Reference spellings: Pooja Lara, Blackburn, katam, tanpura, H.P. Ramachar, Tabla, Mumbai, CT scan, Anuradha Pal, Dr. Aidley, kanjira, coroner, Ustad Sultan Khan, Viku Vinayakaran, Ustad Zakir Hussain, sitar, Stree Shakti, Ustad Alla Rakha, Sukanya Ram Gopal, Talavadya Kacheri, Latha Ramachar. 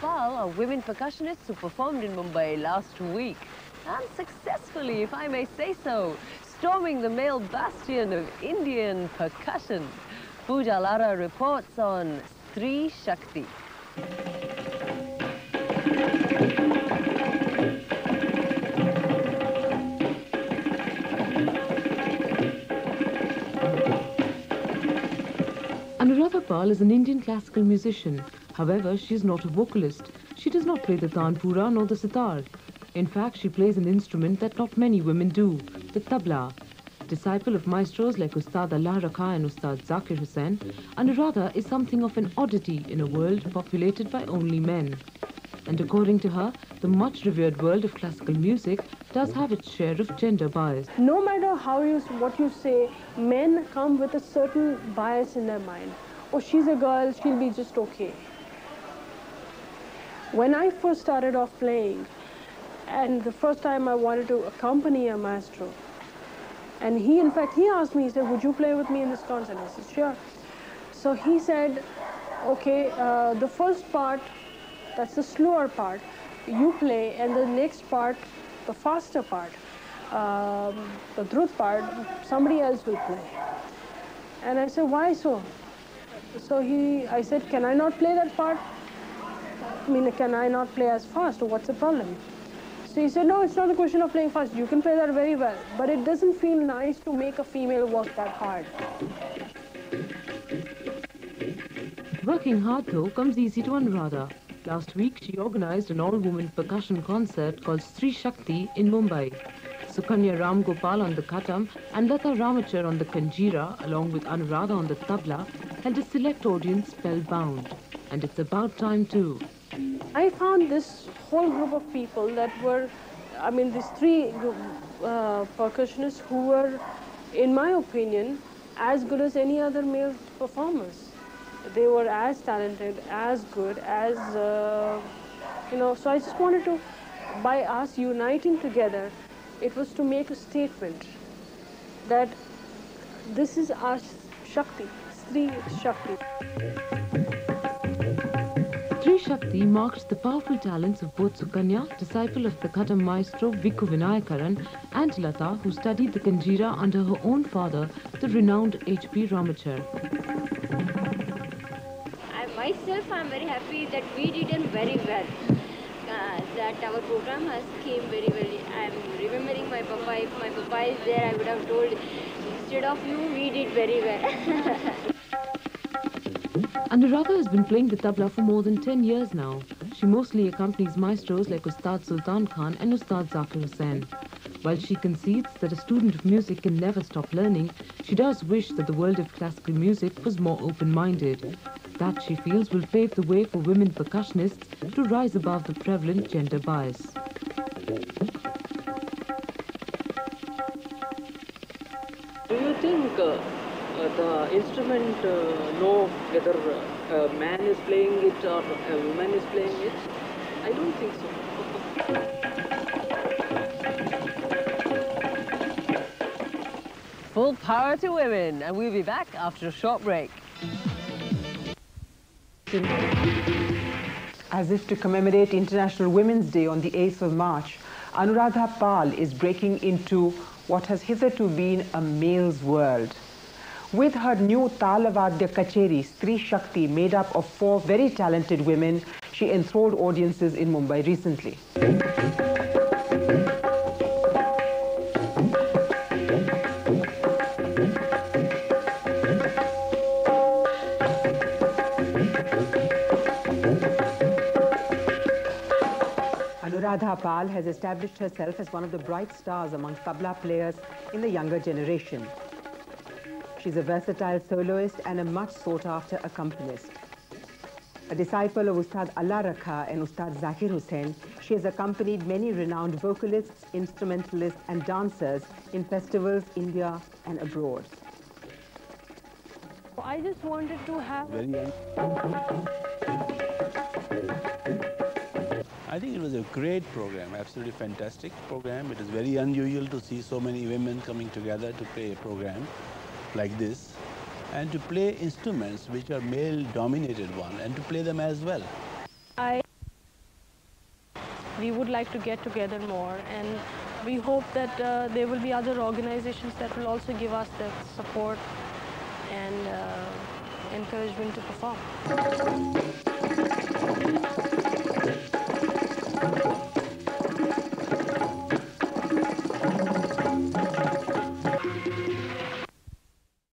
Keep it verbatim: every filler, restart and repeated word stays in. Pal, a women percussionist who performed in Mumbai last week. And successfully, if I may say so, storming the male bastion of Indian percussion. Pooja Lara reports on Stree Shakti. Anuradha Pal is an Indian classical musician. However, she is not a vocalist. She does not play the tanpura nor the sitar. In fact, she plays an instrument that not many women do, the tabla. Disciple of maestros like Ustad Alla Rakha and Ustad Zakir Hussain, Anuradha is something of an oddity in a world populated by only men. And according to her, the much-revered world of classical music does have its share of gender bias. No matter how you, what you say, men come with a certain bias in their mind. Oh, she's a girl, she'll be just okay. When I first started off playing, and the first time I wanted to accompany a maestro, and he, in fact, he asked me, he said, would you play with me in this concert? I said, sure. So he said, okay, uh, the first part, that's the slower part, you play, and the next part, the faster part, um, the dhruv part, somebody else will play. And I said, why so? So he, I said, can I not play that part? I mean, can I not play as fast, or what's the problem? So he said, no, it's not a question of playing fast. You can play that very well, but it doesn't feel nice to make a female work that hard. Working hard, though, comes easy to Anuradha. Last week, she organized an all-woman percussion concert called Stree Shakti in Mumbai. Sukanya Ram Gopal on the Katam and Latha Ramachar on the Kanjira, along with Anuradha on the Tabla, held a select audience spellbound. And it's about time, too. I found this whole group of people that were, I mean, these three uh, percussionists who were, in my opinion, as good as any other male performers. They were as talented, as good, as, uh, you know, so I just wanted to, by us uniting together, it was to make a statement that this is our Shakti, Stree Shakti. Stree Shakti marks the powerful talents of both Sukanya, disciple of the Katham maestro Viku Vinayakaran, and Latha, who studied the Kanjira under her own father, the renowned H P Ramachar. I myself, I'm very happy that we did very well, uh, that our program has came very well. I'm remembering my papa. If my papa is there, I would have told, instead of you, we did very well. Anuradha has been playing the tabla for more than ten years now. She mostly accompanies maestros like Ustad Sultan Khan and Ustad Zakir Hussain. While she concedes that a student of music can never stop learning, she does wish that the world of classical music was more open-minded. That, she feels, will pave the way for women percussionists to rise above the prevalent gender bias. Do you think uh... Uh, the instrument uh, know whether uh, a man is playing it or a woman is playing it? I don't think so. Full power to women, and we'll be back after a short break. As if to commemorate International Women's Day on the eighth of March, Anuradha Pal is breaking into what has hitherto been a male's world. With her new Talavadya Kacheri, Stree Shakti, made up of four very talented women, she enthralled audiences in Mumbai recently. Anuradha Pal has established herself as one of the bright stars among tabla players in the younger generation. She's a versatile soloist and a much sought-after accompanist. A disciple of Ustad Alla Rakha and Ustad Zakir Hussain, she has accompanied many renowned vocalists, instrumentalists and dancers in festivals India and abroad. I just wanted to have... Very nice. I think it was a great program, absolutely fantastic program. It is very unusual to see so many women coming together to play a program like this, and to play instruments which are male-dominated one, and to play them as well. I we would like to get together more, and we hope that uh, there will be other organizations that will also give us the support and uh, encouragement to perform.